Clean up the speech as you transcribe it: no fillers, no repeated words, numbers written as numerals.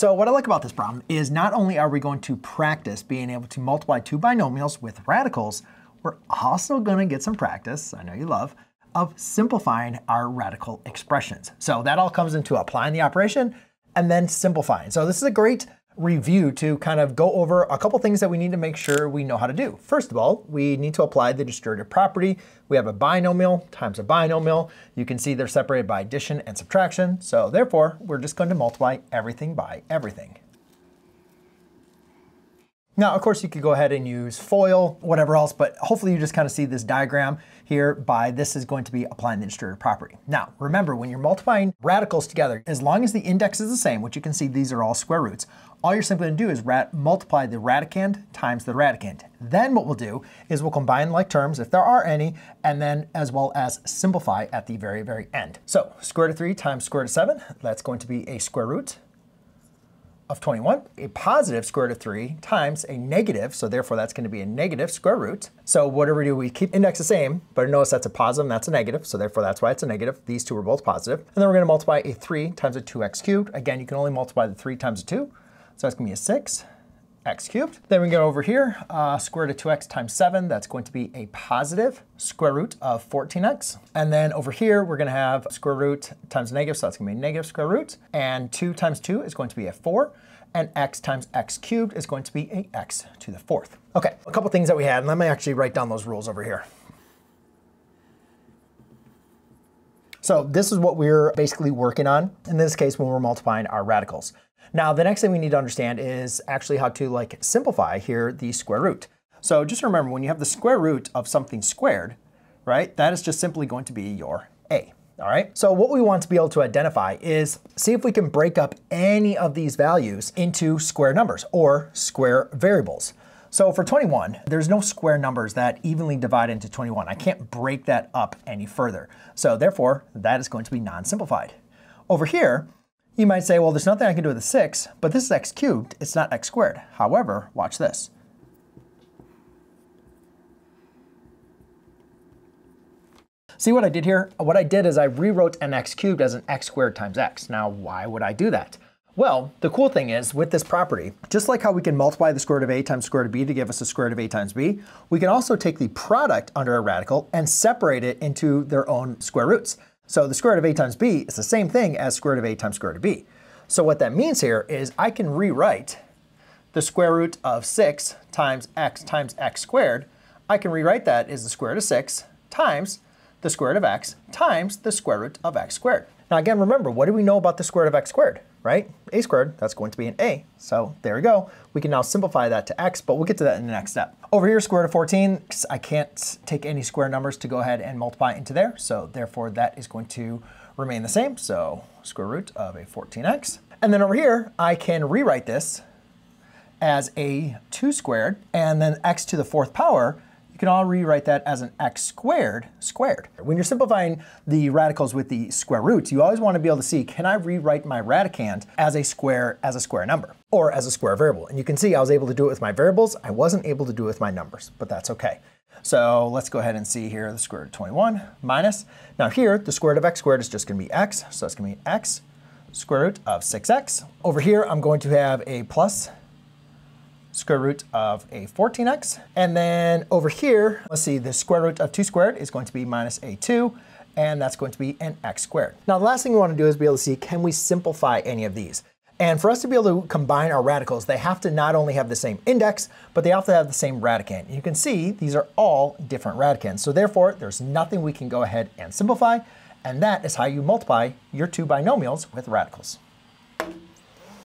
So what I like about this problem is not only are we going to practice being able to multiply two binomials with radicals, we're also going to get some practice, I know you love, of simplifying our radical expressions. So that all comes into applying the operation and then simplifying. So this is a great review to kind of go over a couple things that we need to make sure we know how to do. First of all, we need to apply the distributive property. We have a binomial times a binomial. You can see they're separated by addition and subtraction. So therefore, we're just going to multiply everything by everything. Now, of course, you could go ahead and use FOIL, whatever else, but hopefully you just kind of see this diagram here by this is going to be applying the distributive property. Now, remember, when you're multiplying radicals together, as long as the index is the same, which you can see these are all square roots, all you're simply going to do is multiply the radicand times the radicand. Then what we'll do is we'll combine like terms, if there are any, and then as well as simplify at the very, very end. So square root of 3 times square root of 7, that's going to be a square root of 21, a positive square root of 3 times a negative, so therefore that's going to be a negative square root. So whatever we do, we keep index the same, but notice that's a positive and that's a negative, so therefore that's why it's a negative. These two are both positive. And then we're going to multiply a 3 times a 2x cubed. Again, you can only multiply the 3 times a 2, so that's going to be a 6x cubed. Then we go over here, square root of 2x times 7, that's going to be a positive square root of 14x. And then over here, we're going to have square root times negative, so that's going to be a negative square root. And 2 times 2 is going to be a 4. And x times x cubed is going to be a x to the 4th. Okay, a couple things that we had, and let me actually write down those rules over here. So this is what we're basically working on, in this case, when we're multiplying our radicals. Now, the next thing we need to understand is actually how to like simplify here the square root. So just remember, when you have the square root of something squared, right, that is just simply going to be your a, all right? So what we want to be able to identify is see if we can break up any of these values into square numbers or square variables. So for 21, there's no square numbers that evenly divide into 21. I can't break that up any further. So therefore, that is going to be non-simplified. Over here, you might say, well, there's nothing I can do with a 6, but this is x cubed, it's not x squared. However, watch this. See what I did here? What I did is I rewrote an x cubed as an x squared times x. Now, why would I do that? Well, the cool thing is with this property, just like how we can multiply the square root of a times square root of b to give us the square root of a times b, we can also take the product under a radical and separate it into their own square roots. So the square root of a times b is the same thing as square root of a times square root of b. So what that means here is I can rewrite the square root of 6 times x squared. I can rewrite that as the square root of 6 times the square root of x times the square root of x squared. Now again, remember, what do we know about the square root of x squared, right? A squared, that's going to be an a. So there we go. We can now simplify that to x, but we'll get to that in the next step. Over here, square root of 14, I can't take any square numbers to go ahead and multiply into there. So therefore, that is going to remain the same. So square root of a 14x. And then over here, I can rewrite this as a 2 squared and then x to the 4th power. You can all rewrite that as an x squared squared. When you're simplifying the radicals with the square roots, you always want to be able to see, can I rewrite my radicand as a square number or as a square variable? And you can see I was able to do it with my variables. I wasn't able to do it with my numbers, but that's okay. So let's go ahead and see here the square root of 21 minus. Now here, the square root of x squared is just going to be x. So it's going to be x square root of 6x. Over here, I'm going to have a plus square root of a 14x. And then over here, let's see, the square root of 2 squared is going to be minus a 2, and that's going to be an x squared. Now, the last thing we want to do is be able to see, can we simplify any of these? And for us to be able to combine our radicals, they have to not only have the same index, but they also have the same radicand. You can see these are all different radicands. So therefore, there's nothing we can go ahead and simplify. And that is how you multiply your two binomials with radicals.